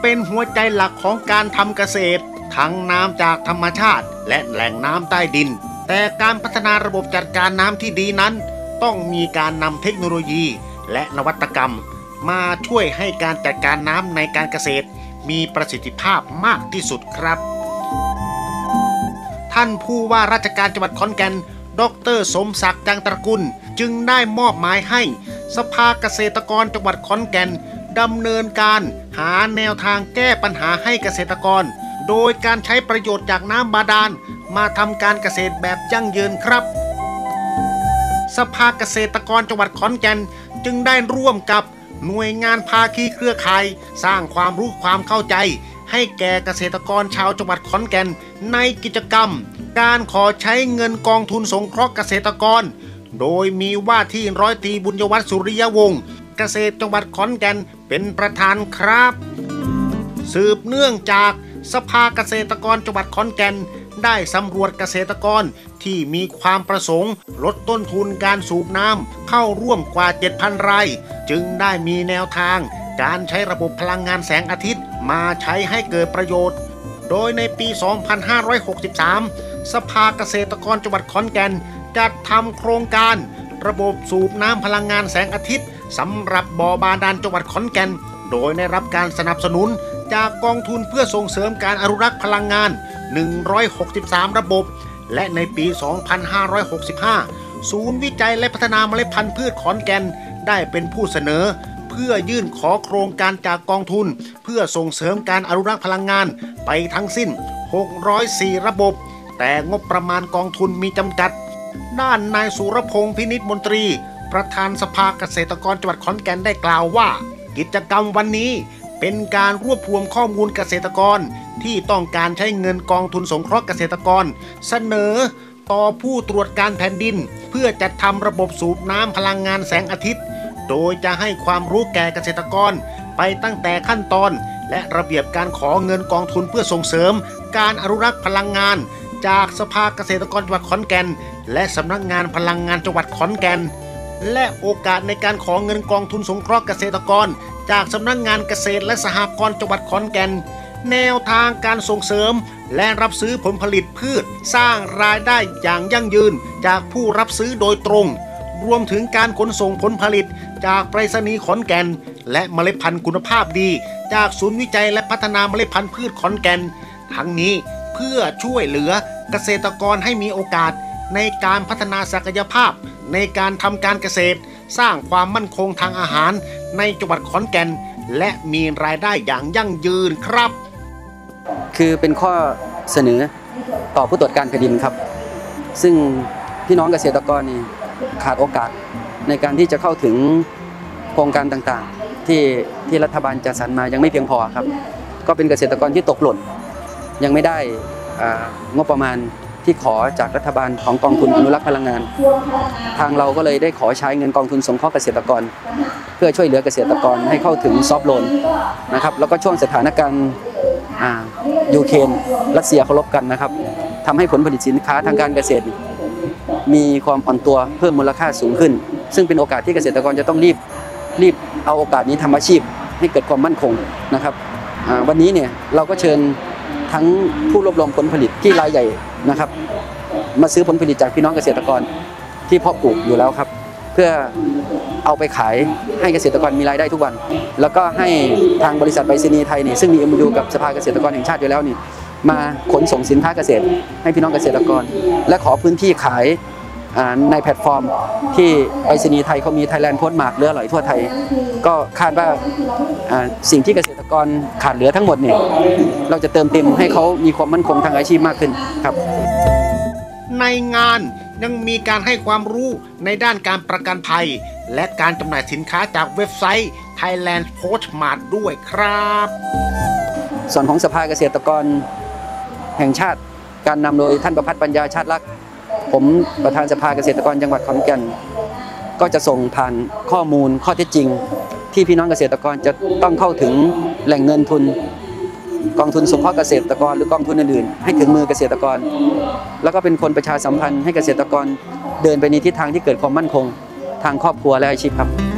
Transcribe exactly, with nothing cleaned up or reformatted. เป็นหัวใจหลักของการทำเกษตรทั้งน้ำจากธรรมชาติและแหล่งน้ำใต้ดินแต่การพัฒนาระบบจัดการน้ำที่ดีนั้นต้องมีการนำเทคโนโลยีและนวัตกรรมมาช่วยให้การจัดการน้ำในการเกษตรมีประสิทธิภาพมากที่สุดครับท่านผู้ว่าราชการจังหวัดขอนแก่นดร.สมศักดิ์จังตระกุลจึงได้มอบหมายให้สภาเกษตรกรจังหวัดขอนแก่นดำเนินการหาแนวทางแก้ปัญหาให้เกษตรกรโดยการใช้ประโยชน์จากน้ำบาดาลมาทำการเกษตรแบบยั่งยืนครับสภาเกษตรกรจังหวัดขอนแก่นจึงได้ร่วมกับหน่วยงานภาคีเครือข่ายสร้างความรู้ความเข้าใจให้แก่เกษตรกรชาวจังหวัดขอนแก่นในกิจกรรมการขอใช้เงินกองทุนสงเคราะห์เกษตรกรโดยมีว่าที่ร้อยตรีบุญยวัฒน์สุริยวงศ์เกษตรจังหวัดขอนแก่นเป็นประธานครับสืบเนื่องจากสภาเกษตรกรจังหวัดขอนแก่นได้สำรวจเกษตรกรที่มีความประสงค์ลดต้นทุนการสูบน้ำเข้าร่วมกว่า เจ็ดพัน รายจึงได้มีแนวทางการใช้ระบบพลังงานแสงอาทิตย์มาใช้ให้เกิดประโยชน์โดยในปี สองพันห้าร้อยหกสิบสาม สภาเกษตรกรจังหวัดขอนแก่นจัดทำโครงการระบบสูบน้ำพลังงานแสงอาทิตย์สำหรับบ่อบาดาลจังหวัดขอนแก่นโดยได้รับการสนับสนุนจากกองทุนเพื่อส่งเสริมการอนุรักษ์พลังงานหนึ่งร้อยหกสิบสามระบบและในปี สองพันห้าร้อยหกสิบห้า ศูนย์วิจัยและพัฒนาเมล็ดพันธุ์พืชขอนแก่นได้เป็นผู้เสนอเพื่อยื่นขอโครงการจากกองทุนเพื่อส่งเสริมการอนุรักษ์พลังงานไปทั้งสิ้นหกร้อยสี่ระบบแต่งบประมาณกองทุนมีจำกัดด้านนายสุรพงษ์พินิจมนตรีประธานสภาเกษตรกรจังหวัดขอนแก่นได้กล่าวว่ากิจกรรมวันนี้เป็นการรวบรวมข้อมูลเกษตรกรที่ต้องการใช้เงินกองทุนสงเคราะห์เกษตรกรเสนอต่อผู้ตรวจการแผ่นดินเพื่อจัดทำระบบสูบน้ำพลังงานแสงอาทิตย์โดยจะให้ความรู้แก่เกษตรกรไปตั้งแต่ขั้นตอนและระเบียบการขอเงินกองทุนเพื่อส่งเสริมการอนุรักษ์พลังงานจากสภาเกษตรกรจังหวัดขอนแก่นและสำนักงานพลังงานจังหวัดขอนแก่นและโอกาสในการขอเงินกองทุนสงเคราะห์เกษตรกรจากสำนักงานเกษตรและสหกรณ์จังหวัดขอนแก่นแนวทางการส่งเสริมและรับซื้อผลผลิตพืชสร้างรายได้อย่างยั่งยืนจากผู้รับซื้อโดยตรงรวมถึงการขนส่งผลผลิตจากไปรษณีย์ขอนแก่นและเมล็ดพันธุ์คุณภาพดีจากศูนย์วิจัยและพัฒนาเมล็ดพันธุ์พืชขอนแก่นทั้งนี้เพื่อช่วยเหลือเกษตรกรให้มีโอกาสในการพัฒนาศักยภาพในการทำการเกษตรสร้างความมั่นคงทางอาหารในจังหวัดขอนแก่นและมีรายได้อย่างยั่งยืนครับคือเป็นข้อเสนอต่อผู้ตรวจการแผ่นดินครับซึ่งพี่น้องเกษตรกรนี่ขาดโอกาสในการที่จะเข้าถึงโครงการต่างๆที่ที่รัฐบาลจัดสรรมายังไม่เพียงพอครับก็เป็นเกษตรกรที่ตกหล่นยังไม่ได้งบประมาณที่ขอจากรัฐบาลของกองทุนอนุรักษ์พลังงานทางเราก็เลยได้ขอใช้เงินกองทุนสงเคราะห์เกษตรกรเพื่อช่วยเหลือเกษตรกรให้เข้าถึงซอฟต์โลนนะครับแล้วก็ช่วงสถานการณ์ยูเครนรัสเซียเขารบกันนะครับทำให้ผลผลิตสินค้าทางการเกษตรมีความอ่อนตัวเพิ่มมูลค่าสูงขึ้นซึ่งเป็นโอกาสที่เกษตรกรจะต้องรีบรีบเอาโอกาสนี้ทำอาชีพให้เกิดความมั่นคงนะครับวันนี้เนี่ยเราก็เชิญทั้งผู้รวบรวมผลผลิตที่รายใหญ่นะครับมาซื้อผลผลิตจากพี่น้องเกษตรกรที่เพาะปลูกอยู่แล้วครับเพื่อเอาไปขายให้เกษตรกรมีรายได้ทุกวันแล้วก็ให้ทางบริษัทไปรษณีย์ไทยนี่ซึ่งมี เอ็ม ยู กับสภาเกษตรกรแห่งชาติอยู่แล้วนี่มาขนส่งสินค้าเกษตรให้พี่น้องเกษตรกรและขอพื้นที่ขายในแพลตฟอร์มที่ไปรษณีย์ไทยเขามี Thailand post mart เรืออร่อยทั่วไทยก็คาดว่าสิ่งที่เกษตรกรขาดเหลือทั้งหมดเนี่ยเราจะเติมเต็มให้เขามีความมั่นคงทางอาชีพมากขึ้นครับในงานยังมีการให้ความรู้ในด้านการประกันภัยและการจำหน่ายสินค้าจากเว็บไซต์ Thailand post mart ด้วยครับส่วนของสภาเกษตรกรแห่งชาติการนำโดยท่านประพัฒน์ปัญญาชาติรักผมประธานสภาเกษตรกรจังหวัดขอนแก่นก็จะส่งผ่านข้อมูลข้อเท็จจริงที่พี่น้องเกษตรกรจะต้องเข้าถึงแหล่งเงินทุนกองทุนสงเคราะห์เกษตรกรหรือกองทุนอื่นๆให้ถึงมือเกษตรกรแล้วก็เป็นคนประชาสัมพันธ์ให้เกษตรกรเดินไปในทิศทางที่เกิดความมั่นคงทางครอบครัวและอาชีพครับ